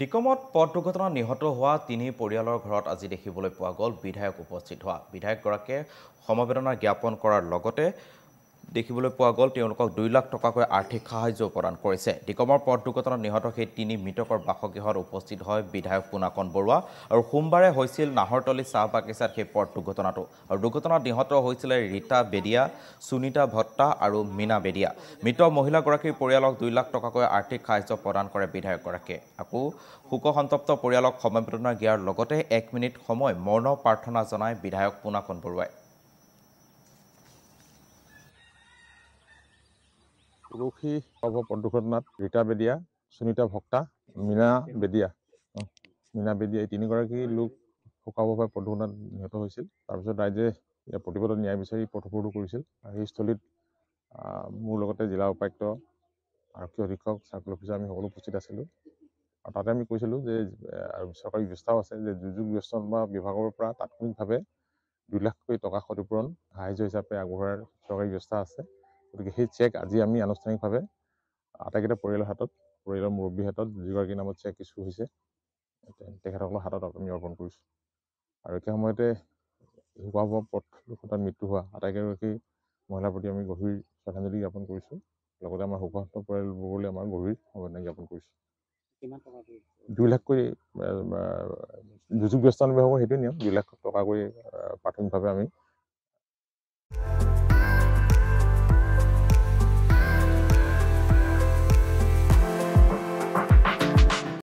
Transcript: ডিকমত পথ দুৰ্ঘটনা নিহত হওয়া তিনি পৰিয়ালৰ ঘৰত আজি দেখিবলৈ পোৱা গল বিধায়ক উপস্থিত হওয়া বিধায়কগৰাকীয়ে সমবেদনা জ্ঞাপন কৰাৰ লগতে দেখিবলৈ পোৱা গল তেওঁলোকক 2 লাখ টকাকৈ আৰ্থিক সাহায্য প্ৰদান কৰিছে। ডিকমৰ পথ দুৰ্ঘটনা নিহত সেই তিনি মৃতকৰ বাসগৃহত উপস্থিত হয় বিধায়ক পুনাকন বৰুৱা আৰু সোমবাৰে হৈছিল নাহৰতলী চাহ বাগিচাত সেই পথ দুৰ্ঘটনাটো আৰু দুৰ্ঘটনাত নিহত হৈছিল ৰীতা বেদিয়া, সুনীতা ভট্টা আৰু মিনা বেদিয়া। মৃত মহিলাগৰাকীৰ পৰিয়ালক 2 লাখ টকাকৈ আৰ্থিক সাহায্য প্ৰদান কৰে বিধায়কগৰাকীয়ে। আকৌ শোকসন্তপ্ত পৰিয়ালক সমবেদনা জ্ঞাপন কৰাৰ লগতে 1 মিনিট সময় মৌন প্ৰাৰ্থনা জনায় বিধায়ক পুনাকন বৰুৱাই। ৰখি পথ দুৰ্ঘটনাত ৰীতা বেদিয়া, সুনীতা ভট্টা, মীনা বেদিয়া এই তিনিগৰাকী লোক শোকাবহ পথ দুৰ্ঘটনাত নিহত হৈছিল। তাৰপিছত ৰাইজে ইয়াৰ প্ৰতিবাদত ন্যায় বিচাৰি পথ অৱৰোধ কৰিছিল। সেই স্থলীত মোৰ লগতে জিলা উপায়ুক্ত, আৰক্ষী অধীক্ষক, চাৰ্কল অফিচাৰ আমি সকলো উপস্থিত আছিলোঁ। আৰু তাতে আমি কৈছিলোঁ যে চৰকাৰী ব্যৱস্থাও আছে যে দুৰ্যোগ ব্যৱস্থাপনা বিভাগৰ পৰা তাৎক্ষণিকভাৱে 2 লাখকৈ টকা ক্ষতিপূৰণ সাহায্য হিচাপে আগবঢ়াৰ চৰকাৰী ব্যৱস্থা আছে। গতিকে সেই চেক আজি আমি আনুষ্ঠানিকভাৱে আটাইকেইটা পৰিয়ালৰ হাতত, পৰিয়ালৰ মুৰব্বীৰ হাতত যিগৰাকীৰ নামত চেক ইছ্যু হৈছে তেখেতসকলৰ হাতত আমি অৰ্পণ কৰিছোঁ। আৰু একে সময়তে হোৱা পথ দুৰ্ঘটনাত মৃত্যু হোৱা আটাইকেইগৰাকী মহিলাৰ প্ৰতি আমি গভীৰ শ্ৰদ্ধাঞ্জলি জ্ঞাপন কৰিছোঁ। লগতে আমাৰ শোকাহত পৰিয়ালবোৰলৈ আমাৰ গভীৰ সমবেদনা জ্ঞাপন কৰিছোঁ। 2 লাখকৈ দুৰ্যোগ ব্যৱস্থাপনা বিভাগৰ সেইটো নিয়ম 2 লাখ টকাকৈ প্ৰাথমিকভাৱে আমি